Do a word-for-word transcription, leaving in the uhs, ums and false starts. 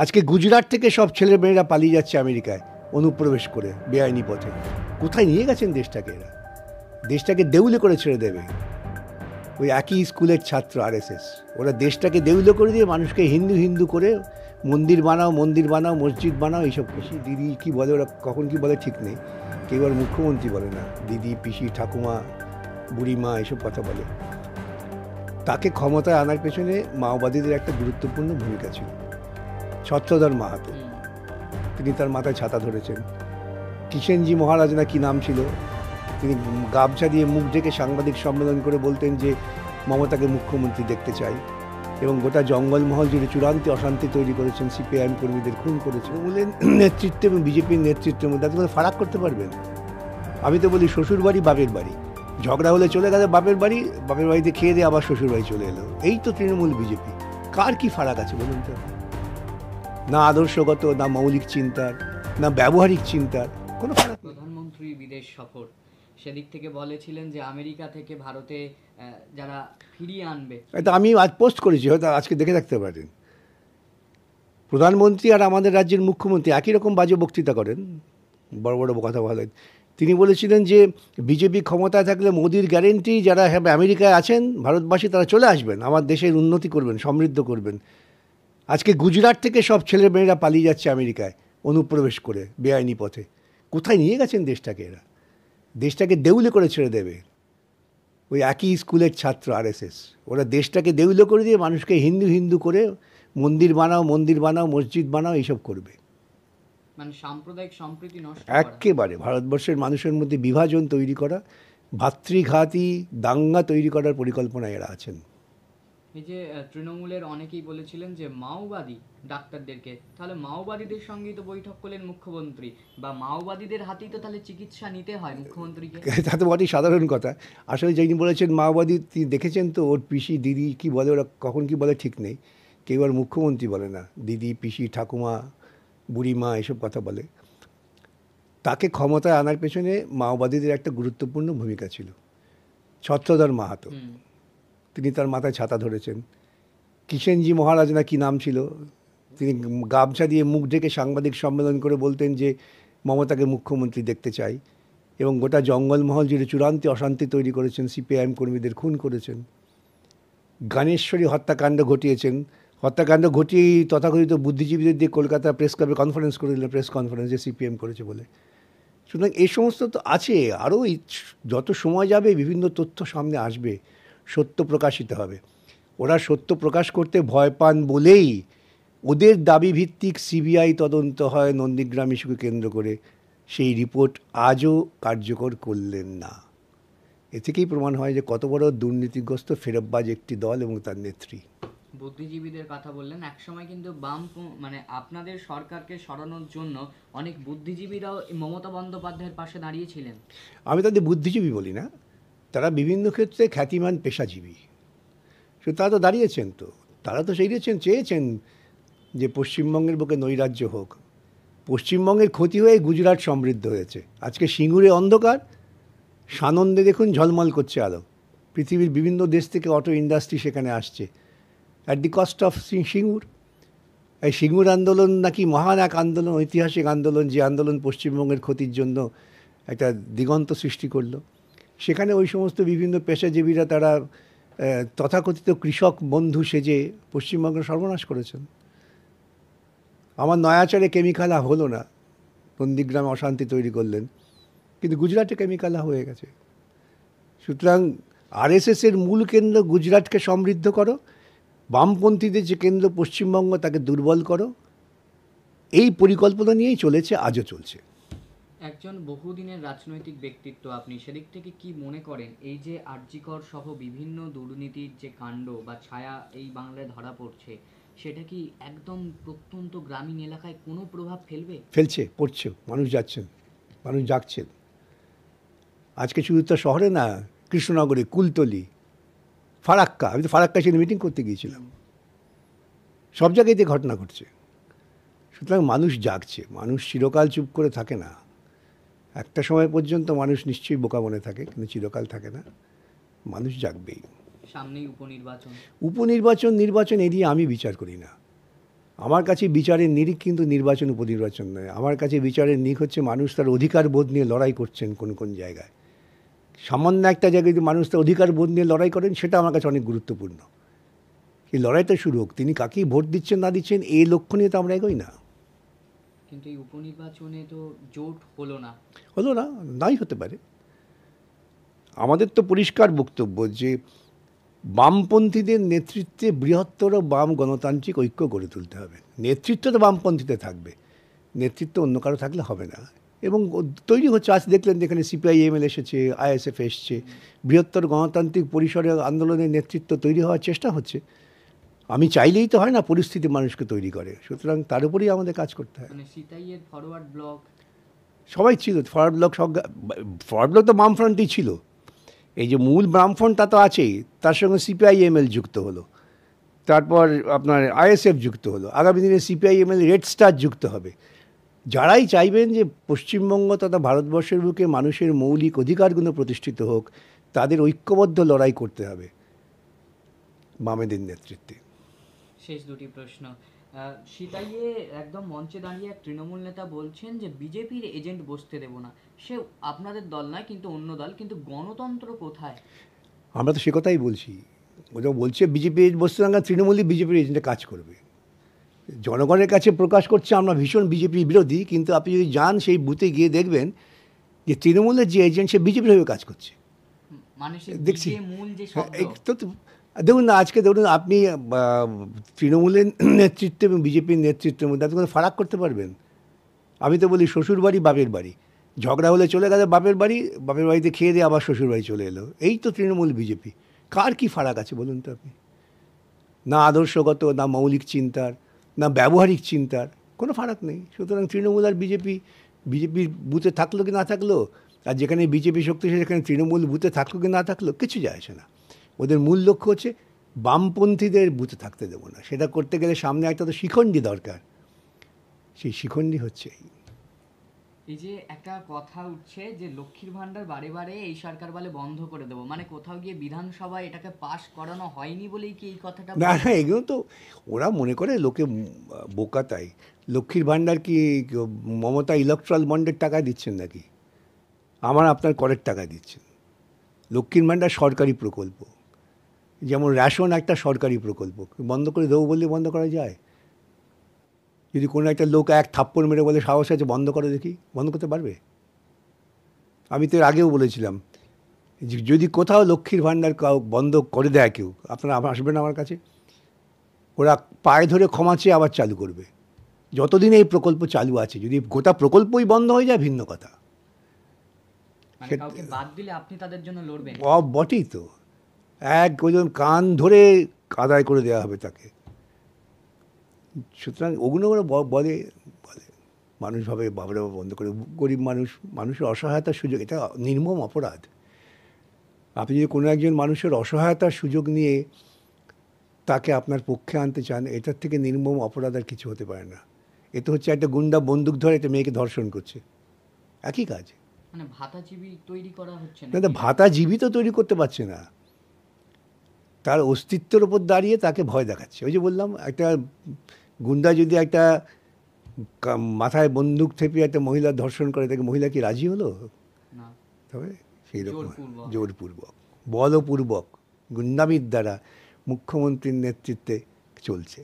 आज के गुजरात থেকে সব ছেলে মেয়েরা পালিয়ে যাচ্ছে আমেরিকায় অনুপ্রবেশ করে বেআইনি পথে। কোথায় নিয়ে গেছেন দেশটাকে? এরা দেশটাকে দেউলে করে ছেড়ে দেবে। ওই একই স্কুলের ছাত্র আরএসএস, ওরা দেশটাকে দেউলে করে দিয়ে মানুষকে হিন্দু হিন্দু করে মন্দির বানাও মন্দির বানাও মসজিদ বানাও এইসব। পিসি দিদি কী বলে ওরা, কখন কী বলে ঠিক নেই। কেউ আর মুখ্যমন্ত্রী বলে না, দিদি পিসি ঠাকুমা বুড়িমা এইসব কথা বলে। তাকে ক্ষমতায় আনার পেছনে মাওবাদীদের একটা গুরুত্বপূর্ণ ভূমিকা ছিল। ছত্রধর মাহাতো তিনি তার মাথায় ছাতা ধরেছেন। কিষেনজি মহারাজ না কি নাম ছিল, তিনি গামছা দিয়ে মুখ ঢেকে সাংবাদিক সম্মেলন করে বলতেন যে মমতাকে মুখ্যমন্ত্রী দেখতে চাই, এবং গোটা জঙ্গলমহল জুড়ে চূড়ান্ত অশান্তি তৈরি করেছেন, সিপিআইএম কর্মীদের খুন করেছেন। বললেন নেতৃত্ব এবং বিজেপির নেতৃত্বের মধ্যে আপনি ফারাক করতে পারবেন? আমি তো বলি শ্বশুর বাড়ি বাপের বাড়ি, ঝগড়া হলে চলে গেলে বাপের বাড়ি, বাপের বাড়িতে খেয়ে দিয়ে আবার শ্বশুর বাড়ি চলে এলো। এই তো তৃণমূল বিজেপি। কার কী ফারাক আছে বলুন তো? না আদর্শগত, না মৌলিক চিন্তার, না ব্যবহারিক চিন্তার কোনো ফারাক। প্রধানমন্ত্রী বিদেশ সফর, সেদিক থেকে বলেছিলেন যে আমেরিকা থেকে ভারতে যারা ফিরিয়ে আনবে, এটা আমি আজ পোস্ট করেছি, হয়তো আজকে দেখে থাকতে পারেন। প্রধানমন্ত্রী আর আমাদের রাজ্যের মুখ্যমন্ত্রী একই রকম বাজে বক্তৃতা করেন, বড় বড় কথা বলেন। তিনি বলেছিলেন যে বিজেপি ক্ষমতায় থাকলে মোদির গ্যারেন্টি যারা আমেরিকায় আছেন ভারতবাসী তারা চলে আসবেন, আমার দেশের উন্নতি করবেন, সমৃদ্ধ করবেন। আজকে গুজরাট থেকে সব ছেলে মেয়েরা পালিয়ে যাচ্ছে আমেরিকায় অনুপ্রবেশ করে বেআইনি পথে। কোথায় নিয়ে গেছেন দেশটাকে? এরা দেশটাকে দেউলে করে ছেড়ে দেবে। ওই একই স্কুলের ছাত্র আরএসএস, ওরা দেশটাকে দেউলে করে দিয়ে মানুষকে হিন্দু হিন্দু করে মন্দির বানাও মন্দির বানাও মসজিদ বানাও এইসব করবে। মানে সাম্প্রদায়িক সম্প্রীতি নষ্ট করা, একেবারে ভারতবর্ষের মানুষের মধ্যে বিভাজন তৈরি করা, ভাতৃঘাতী দাঙ্গা তৈরি করার পরিকল্পনা এরা আছেন। এই যে তৃণমূলের অনেকেই বলেছিলেন যে মাওবাদী ডাক্তারদেরকে, তাহলে মাওবাদীদের সঙ্গেই তো বৈঠক করলেন মুখ্যমন্ত্রী, বা মাওবাদীদের হাতেই তো তাহলে চিকিৎসা নিতে হয় মুখ্যমন্ত্রীকে। তা তো বটেই, সাধারণ কথা। আসলে যিনি বলেছেন মাওবাদী, তিনি দেখেছেন তো ওর পিসি দিদি কী বলে ওরা, কখন কী বলে ঠিক নেই। কেউ আর মুখ্যমন্ত্রী বলে না, দিদি পিসি ঠাকুমা বুড়িমা এসব কথা বলে। তাকে ক্ষমতায় আনার পেছনে মাওবাদীদের একটা গুরুত্বপূর্ণ ভূমিকা ছিল। ছত্রধর মাহাতো তিনি তার মাথায় ছাতা ধরেছেন। কিষেনজি মহারাজ না কি নাম ছিল, তিনি গামছা দিয়ে মুখ ঢেকে সাংবাদিক সম্মেলন করে বলতেন যে মমতাকে মুখ্যমন্ত্রী দেখতে চাই, এবং গোটা জঙ্গলমহল জুড়ে চূড়ান্ত অশান্তি তৈরি করেছেন, সিপিআইএম কর্মীদের খুন করেছেন। জ্ঞানেশ্বরী হত্যাকাণ্ড ঘটিয়েছেন, হত্যাকাণ্ড ঘটিয়েই তথাকথিত বুদ্ধিজীবীদের দিয়ে কলকাতা প্রেস ক্লাবে কনফারেন্স করে দিলেন, প্রেস কনফারেন্সে সিপিএম করেছে বলে। সুতরাং এই সমস্ত তো আছে, আরও যত সময় যাবে বিভিন্ন তথ্য সামনে আসবে, সত্য প্রকাশিত হবে। ওরা সত্য প্রকাশ করতে ভয় পান বলেই ওদের দাবিভিত্তিক সিবিআই তদন্ত হয় নন্দীগ্রাম ইস্যুকে কেন্দ্র করে, সেই রিপোর্ট আজও কার্যকর করলেন না। এ থেকেই প্রমাণ হয় যে কত বড় দুর্নীতিগ্রস্ত ফেরব্বাজ একটি দল এবং তার নেত্রী। বুদ্ধিজীবীদের কথা বললেন, একসময় কিন্তু বাম মানে আপনাদের সরকারকে সরানোর জন্য অনেক বুদ্ধিজীবীরাও মমতা বন্দ্যোপাধ্যায়ের পাশে দাঁড়িয়েছিলেন। আমি তাদের বুদ্ধিজীবী বলি না, তারা বিভিন্ন ক্ষেত্রে খ্যাতিমান পেশাজীবী, সে তারা তো দাঁড়িয়েছেন, তো তারা তো সেই দিয়েছেন, চেয়েছেন যে পশ্চিমবঙ্গের বুকে নৈরাজ্য হোক। পশ্চিমবঙ্গের ক্ষতি হয়ে গুজরাট সমৃদ্ধ হয়েছে। আজকে সিঙ্গুরে অন্ধকার, সানন্দে দেখুন ঝলমল করছে আলো। পৃথিবীর বিভিন্ন দেশ থেকে অটো ইন্ডাস্ট্রি সেখানে আসছে at the cost of Singur. এই সিঙ্গুর আন্দোলন নাকি মহান এক আন্দোলন, ঐতিহাসিক আন্দোলন, যে আন্দোলন পশ্চিমবঙ্গের ক্ষতির জন্য একটা দিগন্ত সৃষ্টি করলো। সেখানে ওই সমস্ত বিভিন্ন পেশাজীবীরা তারা তথাকথিত কৃষক বন্ধু সেজে পশ্চিমবঙ্গের সর্বনাশ করেছেন। আমার নয়াচারে কেমিক্যালা হলো না, নন্দীগ্রামে অশান্তি তৈরি করলেন, কিন্তু গুজরাটে কেমিক্যালা হয়ে গেছে। সুতরাং আরএসএসের মূল কেন্দ্র গুজরাটকে সমৃদ্ধ করো, বামপন্থীদের যে কেন্দ্র পশ্চিমবঙ্গ তাকে দুর্বল করো, এই পরিকল্পনা নিয়েই চলেছে, আজও চলছে। একজন বহুদিনের রাজনৈতিক ব্যক্তিত্ব আপনি, সেদিক থেকে কি মনে করেন এই যে আরজিকর সহ বিভিন্ন দুর্নীতির যে কাণ্ড বা ছায়া এই বাংলায় ধরা পড়ছে, সেটা কি একদম প্রত্যন্ত গ্রামীণ এলাকায় কোনো প্রভাব ফেলবে? ফেলছে, পড়ছে, মানুষ যাচ্ছেন, মানুষ যাচ্ছেন। আজকে শুধু তো শহরে না, কৃষ্ণনগরে, কুলতলি, ফারাক্কা, আমি তো ফারাক্কা সেদিন মিটিং করতে গিয়েছিলাম, সব জায়গাতে ঘটনা ঘটছে। সুতরাং মানুষ জাগছে, মানুষ চিরকাল চুপ করে থাকে না। একটা সময় পর্যন্ত মানুষ নিশ্চয়ই বোকা মনে থাকে, কিন্তু চিরকাল থাকে না, মানুষ জাগবেই। সামনেই উপনির্বাচন, উপনির্বাচন নির্বাচন এড়িয়ে আমি বিচার করি না। আমার কাছে বিচারের নিরিখ কিন্তু নির্বাচন উপনির্বাচন নয়। আমার কাছে বিচারের নিরিখ হচ্ছে মানুষ তার অধিকার বোধ নিয়ে লড়াই করছেন কোন কোন জায়গায়। সামান্য একটা জায়গায় যদি মানুষ তার অধিকার বোধ নিয়ে লড়াই করেন সেটা আমার কাছে অনেক গুরুত্বপূর্ণ। এই লড়াইটা শুরু হোক, তিনি কাকে ভোট দিচ্ছেন না দিচ্ছেন এই লক্ষ্য নিয়ে তো আমরা এগোই না। কিন্তু এই উপনির্বাচনে তো জোট হলো না, হলো না নাই হতে পারে। আমাদের তো পরিষ্কার বক্তব্য যে বামপন্থীদের নেতৃত্বে বৃহত্তর বাম গণতান্ত্রিক ঐক্য গড়ে তুলতে হবে। নেতৃত্ব তো বামপন্থীতে থাকবে, নেতৃত্ব অন্য কারো থাকলে হবে না। এবং তৈরি হচ্ছে, আজ দেখলেন যেখানে সিপিআইএমএল এসেছে, আইএসএফ এসছে, বৃহত্তর গণতান্ত্রিক পরিসরে আন্দোলনের নেতৃত্ব তৈরি হওয়ার চেষ্টা হচ্ছে। আমি চাইলেই তো হয় না, পরিস্থিতি মানুষকে তৈরি করে। সুতরাং তার উপরেই আমাদের কাজ করতে হয়। ফরওয়ার্ড ব্লক সবাই ছিল, ফরওয়ার্ড ব্লক সব, ফরওয়ার্ড ব্লক তো বামফ্রন্টই ছিল। এই যে মূল বামফ্রন্ট তা তো আছেই, তার সঙ্গে সিপিআইএমএল যুক্ত হলো, তারপর আপনার আইএসএফ যুক্ত হলো, আগামী দিনে সিপিআইএমএল রেড স্টার যুক্ত হবে। যারাই চাইবেন যে পশ্চিমবঙ্গ তথা ভারতবর্ষের বুকে মানুষের মৌলিক অধিকারগুলো প্রতিষ্ঠিত হোক, তাদের ঐক্যবদ্ধ লড়াই করতে হবে বামেদের নেতৃত্বে। শেষ দুটি প্রশ্ন। সীতাইয়ে একদম মঞ্চে দাঁড়িয়ে এক তৃণমূল নেতা বলছেন যে বিজেপির এজেন্ট বসতে দেব না, সে আপনাদের দল নয় কিন্তু অন্য দল, কিন্তু গণতন্ত্র কোথায়? আমরা তো সে কথাই বলছি। ওরা বলছে বিজেপি বসতে না, তৃণমূলই বিজেপির এজেন্টে কাজ করবে। জনগণের কাছে প্রকাশ করছে আমরা ভীষণ বিজেপি বিরোধী, কিন্তু আপনি যদি যান সেই বুথে গিয়ে দেখবেন যে তৃণমূলের যে এজেন্ট সে বিজেপির হয়ে কাজ করছে। দেখছি দেখুন না, আজকে ধরুন আপনি তৃণমূলের নেতৃত্ব এবং বিজেপির নেতৃত্বের মধ্যে আপনি কোনো ফারাক করতে পারবেন? আমি তো বলি শ্বশুর বাড়ি বাপের বাড়ি, ঝগড়া হলে চলে গেলে বাপের বাড়ি, বাপের বাড়িতে খেয়ে দিয়ে আবার শ্বশুর বাড়ি চলে এলো। এই তো তৃণমূল বিজেপি, কার কী ফারাক আছে বলুন তো? আপনি না আদর্শগত, না মৌলিক চিন্তার, না ব্যবহারিক চিন্তার, কোনো ফারাক নেই। সুতরাং তৃণমূল আর বিজেপি, বিজেপির বুথে থাকলো কি না থাকলো, আর যেখানে বিজেপি শক্তি সেখানে তৃণমূল বুথে থাকলো কি না থাকলো কিছু যায় আসে না। ওদের মূল লক্ষ্য হচ্ছে বামপন্থীদের বুথে থাকতে দেবো না। সেটা করতে গেলে সামনে একটা তো শিখণ্ডী দরকার, সেই শিখণ্ডী হচ্ছে এই যে একটা কথা উঠছে যে লক্ষ্মীর ভাণ্ডার বারে বারে এই সরকার বলে বন্ধ করে দেবো, মানে কোথাও গিয়ে বিধানসভায় এটাকে পাশ করানো হয়নি বলেই কি এই কথাটা? না না, এগুলো তো ওরা মনে করে লোকে বোকা। তাই লক্ষ্মীর ভাণ্ডার কি মমতা ইলেকট্রাল বন্ডের টাকা দিচ্ছেন নাকি আমার আপনার করের টাকা দিচ্ছেন? লক্ষ্মীর ভাণ্ডার সরকারি প্রকল্প, যেমন রেশন একটা সরকারি প্রকল্প। বন্ধ করে দেবো বললে বন্ধ করা যায়? যদি কোনো একটা লোক এক থাপ্পড় মেরে বলে সাহস আছে বন্ধ করে দেখি, বন্ধ করতে পারবে? আমি তো এর আগেও বলেছিলাম যদি কোথাও লক্ষ্মীর ভাণ্ডার কাউ বন্ধ করে দেয় কেউ, আপনারা আবার আসবেন আমার কাছে, ওরা পায়ে ধরে ক্ষমা চেয়ে আবার চালু করবে। যতদিন এই প্রকল্প চালু আছে, যদি গোটা প্রকল্পই বন্ধ হয়ে যায় ভিন্ন কথা। বটেই তো, এক ওজন কান ধরে আদায় করে দেওয়া হবে তাকে। সুতরাং ওগুলো ওরা বলে বলে মানুষভাবে বাবরা বন্ধ করে, গরিব মানুষ, মানুষের অসহায়তার সুযোগ, এটা নির্মম অপরাধ। আপনি যদি কোনো একজন মানুষের অসহায়তার সুযোগ নিয়ে তাকে আপনার পক্ষে আনতে চান, এটার থেকে নির্মম অপরাধ আর কিছু হতে পারে না। এ তো হচ্ছে একটা গুন্ডা বন্দুক ধরে একটা মেয়েকে ধর্ষণ করছে, একই কাজ। মানে ভাতাজীবী তৈরি করা হচ্ছে না, ভাতাজীবী তো তৈরি করতে পারছে না, তার অস্তিত্বের উপর দাঁড়িয়ে তাকে ভয় দেখাচ্ছে। ওই যে বললাম, একটা গুন্ডা যদি একটা মাথায় বন্দুক থেপিয়ে একটা মহিলা ধর্ষণ করে, তাকে মহিলা কি রাজি হলো? তবে সেই রকম জোরপূর্বক, বলপূর্বক, গুন্ডামির দ্বারা মুখ্যমন্ত্রীর নেতৃত্বে চলছে।